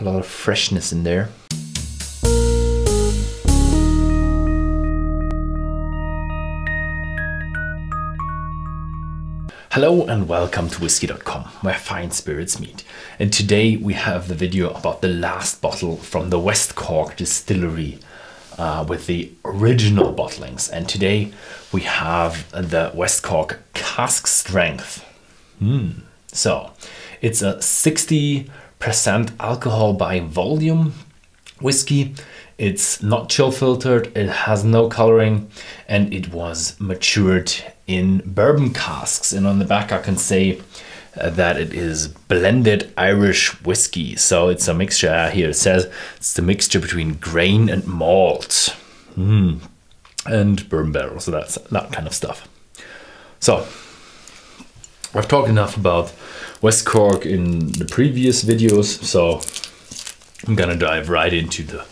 a lot of freshness in there. Hello and welcome to Whisky.com, where fine spirits meet. And today we have the video about the last bottle from the West Cork distillery with the original bottlings. And today we have the West Cork cask strength. So it's a 60% alcohol by volume whiskey. It's not chill filtered, it has no coloring, and it was matured in bourbon casks. And on the back I can say that it is blended Irish whiskey. So it's a mixture. Here it says it's the mixture between grain and malt and bourbon barrel. So that's that kind of stuff. So I've talked enough about West Cork in the previous videos, so I'm gonna dive right into the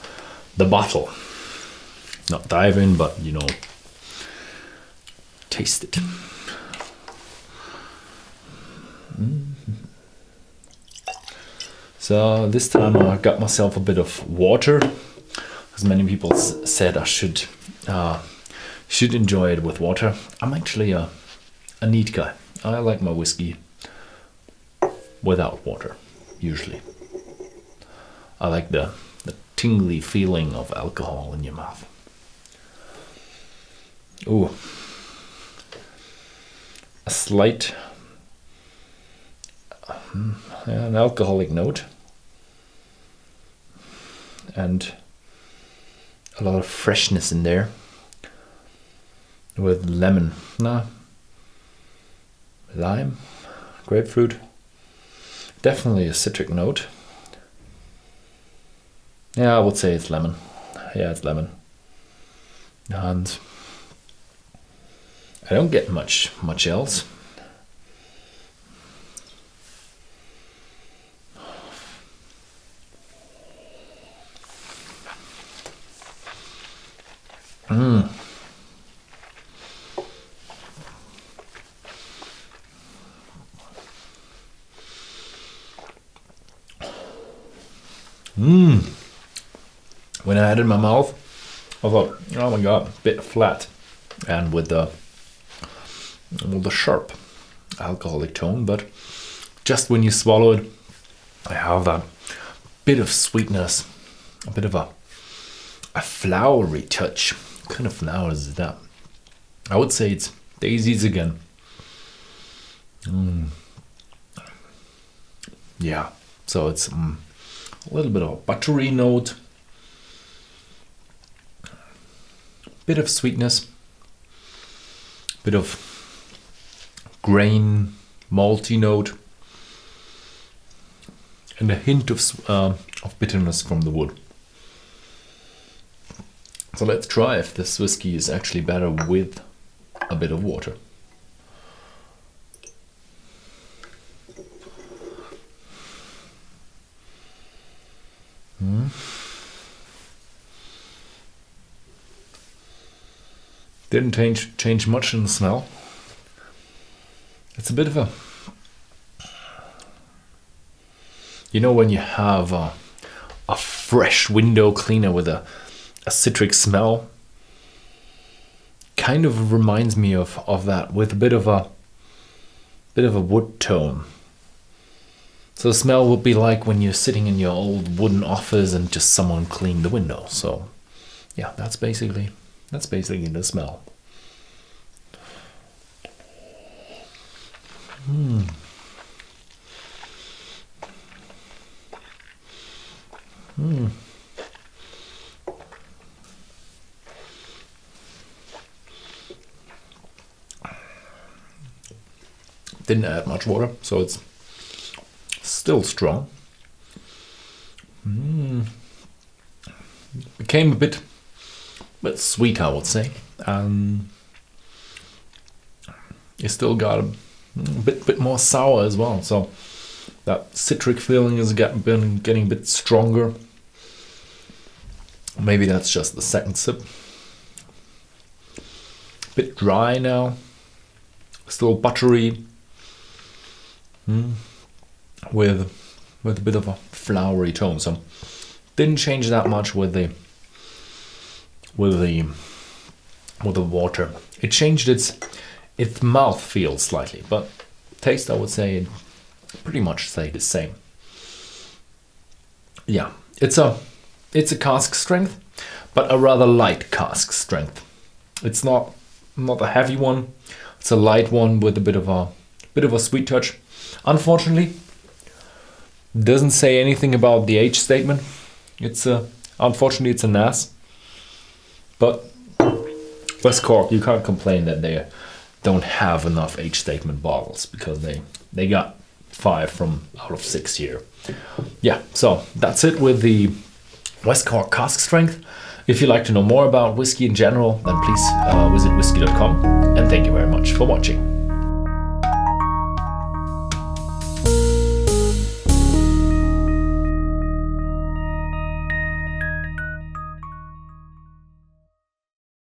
bottle. Not dive in, but you know, taste it. So this time I got myself a bit of water, as many people said I should enjoy it with water. I'm actually a neat guy. I like my whiskey without water, usually. I like the tingly feeling of alcohol in your mouth. Ooh. A slight an alcoholic note and a lot of freshness in there with lemon, lime, grapefruit, definitely a citric note. Yeah, I would say it's lemon. Yeah, it's lemon. And I don't get much else. When I had it in my mouth, I thought, oh my god, a bit flat, and with the sharp alcoholic tone, but just when you swallow it, I have a bit of sweetness, a bit of a flowery touch. What kind of flower is that? I would say it's daisies again. Yeah, so it's a little bit of a buttery note, bit of sweetness, bit of grain, malty note, and a hint of bitterness from the wood. So let's try if this whiskey is actually better with a bit of water. Didn't change much in the smell. It's a bit of a, you know, when you have a fresh window cleaner with a citric smell, kind of reminds me of that, with a bit of a wood tone. So the smell would be like when you're sitting in your old wooden office and just someone cleaned the window. So yeah, that's basically the smell. Didn't add much water, so it's still strong. Became a bit sweet, I would say. You still got a bit more sour as well, so that citric feeling has been getting a bit stronger. Maybe that's just the second sip. A bit dry now, still buttery, with a bit of a flowery tone. So didn't change that much with the water. It changed its mouthfeel slightly, but taste, I would say, pretty much stay the same. Yeah, it's a cask strength, but a rather light cask strength. It's not a heavy one. It's a light one with a bit of a sweet touch. Unfortunately, doesn't say anything about the age statement. Unfortunately it's a NAS, but West Cork, you can't complain that they don't have enough age statement bottles, because they got 5 out of 6 here. Yeah, so that's it with the West Cork cask strength. If you'd like to know more about whiskey in general, then please visit Whisky.com, and thank you very much for watching.